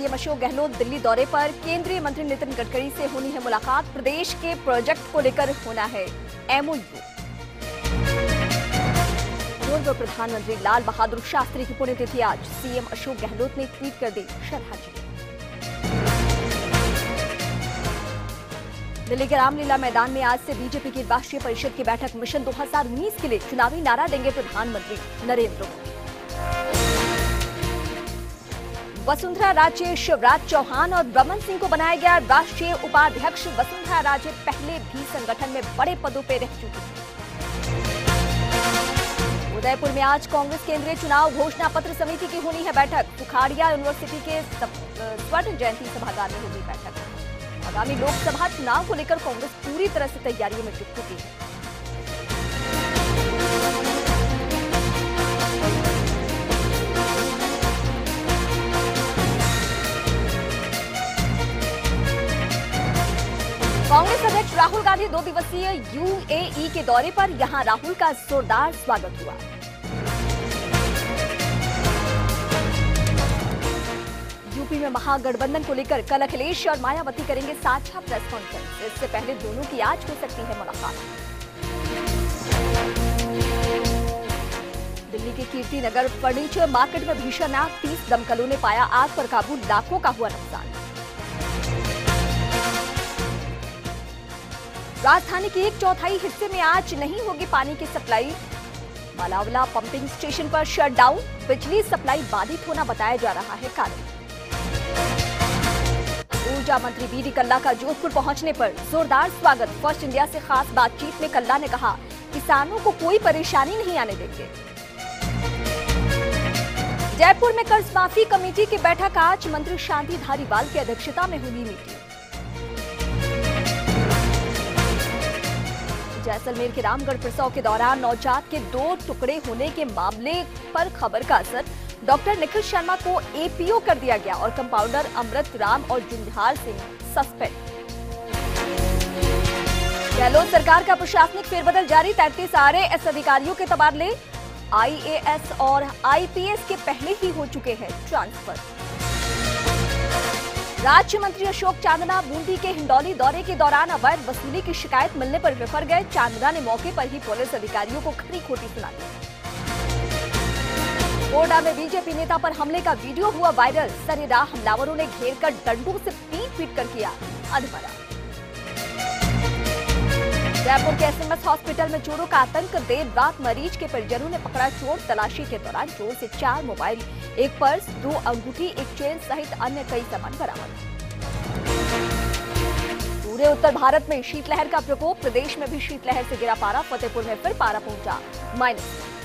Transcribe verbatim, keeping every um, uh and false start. CM Ashok Gehlot Delhi दौरे पर, केंद्रीय मंत्री नितिन गडकरी से होनी है मुलाकात, प्रदेश के प्रोजेक्ट को लेकर होना है एमओयू। पूर्व प्रधानमंत्री लाल बहादुर शास्त्री की पुण्यतिथि आज, सीएम अशोक गहलोत ने ट्वीट कर दी श्रद्धांजलि। दिल्ली के रामलीला मैदान में आज से बीजेपी की राष्ट्रीय परिषद की बैठक, मिशन दो हज़ार उन्नीस के लिए चुनावी नारा देंगे प्रधानमंत्री नरेंद्र मोदी। वसुंधरा राजे, शिवराज चौहान और ब्रह्मन सिंह को बनाया गया राष्ट्रीय उपाध्यक्ष। वसुंधरा राजे पहले भी संगठन में बड़े पदों पर रह चुकी। उदयपुर में आज कांग्रेस केंद्रीय चुनाव घोषणा पत्र समिति की होनी है बैठक। पुखराया यूनिवर्सिटी के स्वर्ण जयंती सभागार में होगी बैठक। आगामी लोकसभा चुनाव को लेकर कांग्रेस पूरी तरह से तैयारियों में जुट चुकी है। कांग्रेस अध्यक्ष राहुल गांधी दो दिवसीय यूएई के दौरे पर, यहां राहुल का जोरदार स्वागत हुआ। यूपी में महागठबंधन को लेकर कल अखिलेश और मायावती करेंगे साझा प्रेस कॉन्फ्रेंस। इससे पहले दोनों की आज हो सकती है मुलाकात। दिल्ली के कीर्ति नगर फर्नीचर मार्केट में भीषण आग, तीस दमकलों ने पाया आग पर काबू, लाखों का हुआ नुकसान। राजधानी के एक चौथाई हिस्से में आज नहीं होगी पानी की सप्लाई। मालविया पंपिंग स्टेशन पर शटडाउन, बिजली सप्लाई बाधित होना बताया जा रहा है कारण। ऊर्जा मंत्री बीडी कल्ला का जोधपुर पहुंचने पर जोरदार स्वागत। फर्स्ट इंडिया से खास बातचीत में कल्ला ने कहा, किसानों को कोई परेशानी नहीं आने देंगे। जयपुर में कर्ज माफी कमेटी की बैठक आज, मंत्री शांति धारीवाल की अध्यक्षता में होगी मीटिंग। जैसलमेर के रामगढ़ प्रसव के दौरान नवजात के दो टुकड़े होने के मामले पर खबर का असर। डॉक्टर निखिल शर्मा को एपीओ कर दिया गया और कंपाउंडर अमृत राम और जुंझार सिंह सस्पेंड। गहलोत सरकार का प्रशासनिक फेरबदल जारी, तैंतीस आरएएस अधिकारियों के तबादले, आईएएस और आईपीएस के पहले ही हो चुके हैं ट्रांसफर। राज्य मंत्री अशोक चांदना बूंदी के हिंडौली दौरे के दौरान अवैध वसूली की शिकायत मिलने पर बिफर गए। चांदना ने मौके पर ही पुलिस अधिकारियों को खरी खोटी सुना दी। कोटा में बीजेपी नेता पर हमले का वीडियो हुआ वायरल, सरेराह हमलावरों ने घेर कर डंडों से पीट पीट कर किया अधमरा। जयपुर के एसएमएस हॉस्पिटल में चोरों का आतंक, देर रात मरीज के परिजनों ने पकड़ा चोर। तलाशी के दौरान चोर से चार मोबाइल, एक पर्स, दो अंगूठी, एक चेन सहित अन्य कई सामान बरामद। पूरे उत्तर भारत में शीतलहर का प्रकोप, प्रदेश में भी शीतलहर से गिरा पारा, फतेहपुर में फिर पारा पहुंचा माइनस।